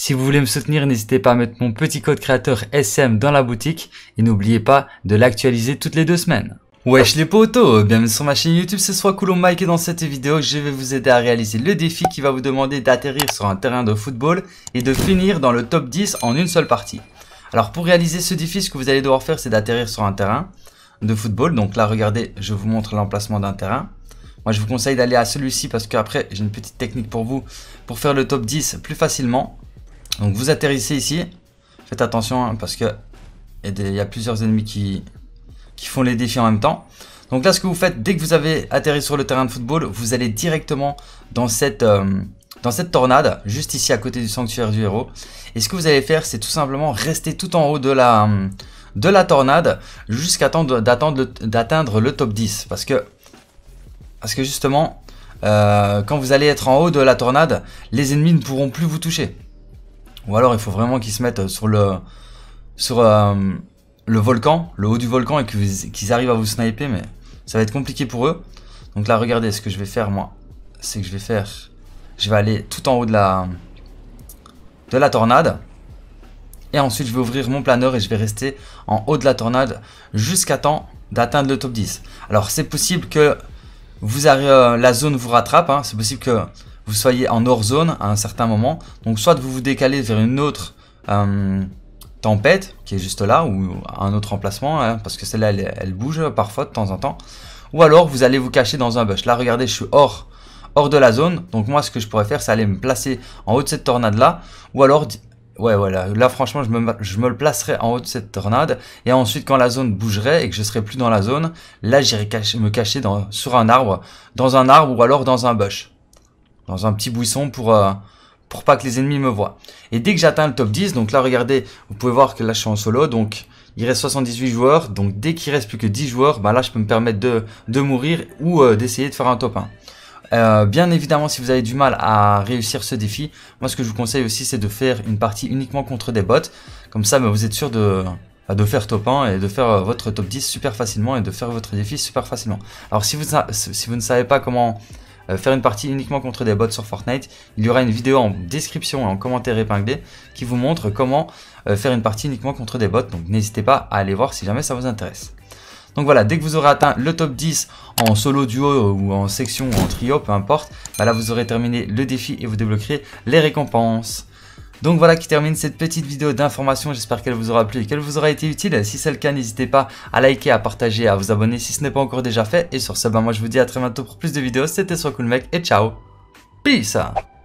Si vous voulez me soutenir, n'hésitez pas à mettre mon petit code créateur SM dans la boutique et n'oubliez pas de l'actualiser toutes les 2 semaines. Wesh les potos, bienvenue sur ma chaîne YouTube, c'est Soiscool Mec et dans cette vidéo, je vais vous aider à réaliser le défi qui va vous demander d'atterrir sur un terrain de football et de finir dans le top 10 en une seule partie. Alors pour réaliser ce défi, ce que vous allez devoir faire, c'est d'atterrir sur un terrain de football. Donc là, regardez, je vous montre l'emplacement d'un terrain. Moi, je vous conseille d'aller à celui-ci parce qu'après, j'ai une petite technique pour vous pour faire le top 10 plus facilement. Donc vous atterrissez ici, faites attention hein, parce que il y a plusieurs ennemis qui font les défis en même temps. Donc là ce que vous faites, dès que vous avez atterri sur le terrain de football, vous allez directement dans cette tornade, juste ici à côté du sanctuaire du héros. Et ce que vous allez faire, c'est tout simplement rester tout en haut de la tornade jusqu'à temps d'atteindre le top 10. Parce que justement, quand vous allez être en haut de la tornade, les ennemis ne pourront plus vous toucher. Ou alors il faut vraiment qu'ils se mettent sur le volcan, le haut du volcan, et qu'ils arrivent à vous sniper, mais ça va être compliqué pour eux. Donc là, regardez, ce que je vais faire moi, c'est que je vais aller tout en haut de la tornade. Et ensuite, je vais ouvrir mon planeur et je vais rester en haut de la tornade jusqu'à temps d'atteindre le top 10. Alors c'est possible que la zone vous rattrape, hein, c'est possible que vous soyez en hors zone à un certain moment. Donc soit vous vous décalez vers une autre tempête qui est juste là, ou un autre emplacement, hein, parce que celle-là elle bouge parfois de temps en temps. Ou alors vous allez vous cacher dans un bush. Là regardez, je suis hors de la zone. Donc moi ce que je pourrais faire, c'est aller me placer en haut de cette tornade là. Ou alors, ouais voilà, là franchement je me le placerai en haut de cette tornade. Et ensuite quand la zone bougerait et que je serai plus dans la zone, là j'irai me cacher dans un arbre ou alors dans un bush. Dans un petit buisson pour pas que les ennemis me voient. Et dès que j'atteins le top 10, donc là regardez, vous pouvez voir que là je suis en solo, donc il reste 78 joueurs, donc dès qu'il reste plus que 10 joueurs, bah là je peux me permettre de mourir ou d'essayer de faire un top 1. Bien évidemment, si vous avez du mal à réussir ce défi, moi ce que je vous conseille aussi, c'est de faire une partie uniquement contre des bots. Comme ça, bah, vous êtes sûr de faire top 1 et de faire votre top 10 super facilement et de faire votre défi super facilement. Alors si vous ne savez pas comment faire une partie uniquement contre des bots sur Fortnite, il y aura une vidéo en description et en commentaire épinglé qui vous montre comment faire une partie uniquement contre des bots. Donc n'hésitez pas à aller voir si jamais ça vous intéresse. Donc voilà, dès que vous aurez atteint le top 10 en solo, duo ou en section ou en trio, peu importe, bah là vous aurez terminé le défi et vous débloquerez les récompenses. Donc voilà qui termine cette petite vidéo d'information, j'espère qu'elle vous aura plu et qu'elle vous aura été utile. Si c'est le cas, n'hésitez pas à liker, à partager, à vous abonner si ce n'est pas encore déjà fait. Et sur ce, bah moi je vous dis à très bientôt pour plus de vidéos, c'était Soiscool Mec et ciao, peace.